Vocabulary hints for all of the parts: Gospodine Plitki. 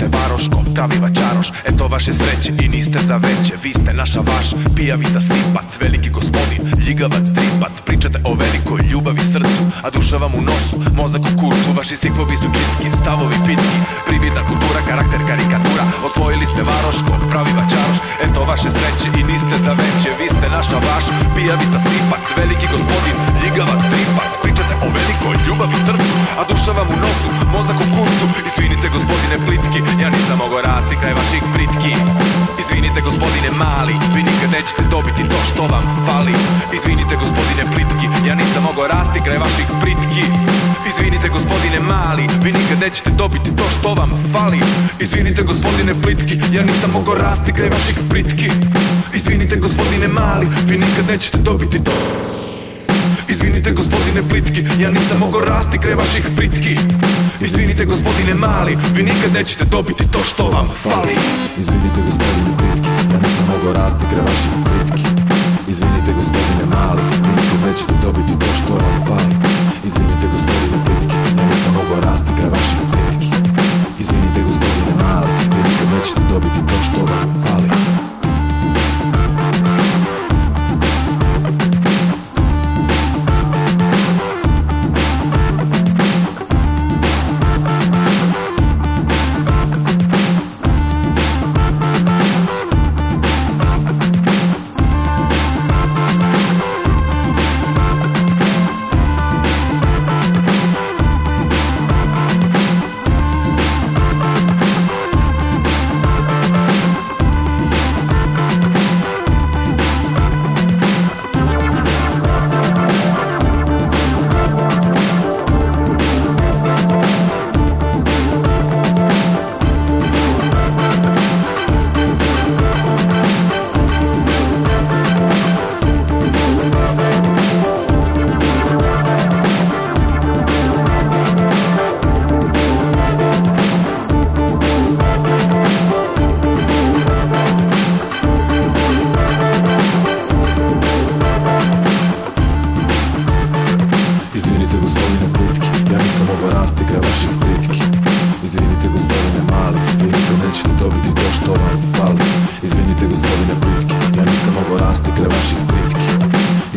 ste varoš, ko praviva čaroš. Eto vaše sreće i niste za veće. Vi ste naša vaš, pijavica sipac. Veliki gospodin, ljigavac, dripac. Pričate o velikoj ljubavi srcu, a duša vam u nosu, mozak u kurcu. Vaši stihovi su čitki, stavovi pitki. Privitna kultura, karakter, karikatura. Osvojili ste varoš, ko praviva čaroš. Eto vaše sreće i niste za veće. Vi ste naša vaš, pijavica sipac. Veliki gospodin, ljigavac, dripac. Pričate o velikoj ljubavi srcu, a duša vam u nosu, mozak u kurcu. Izvinite gospodine Plitki, ja nisam mogao rasti kraj vaših pritki. Izvinite gospodine mali, vi nikad nećete dobiti to što vam fali. Izvinite gospodine Plitki, ja nisam mogao rasti kraj vaših pritki. Izvinite gospodine mali, vi nikad nećete dobiti to što vam fali. Izvinite gospodine Plitki, ja nisam mogao rasti kraj vaših pritki. Izvinite gospodine mali, vi nikad nećete dobiti to. Izvinite gospodine Plitki, ja nisam mogao rasti kraj vaših pritki. Izvinite gospodine mali, vi nikad nećete dobiti to što vam fali. Izvinite gospodine Plitki, ja nisam mogao rasti kraj vaših pritki. Izvinite gospodine mali, vi nikad nećete dobiti to što vam fali. Izvinite gospodine Plitki, ja nisam mogao rasti kraj vaših pritki. Izvinite gospodine mali, vi nikad nećete dobiti to što vam fali.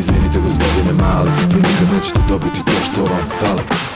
Izvinite gospodine mali, vi nikad nećete dobiti to što vam fali.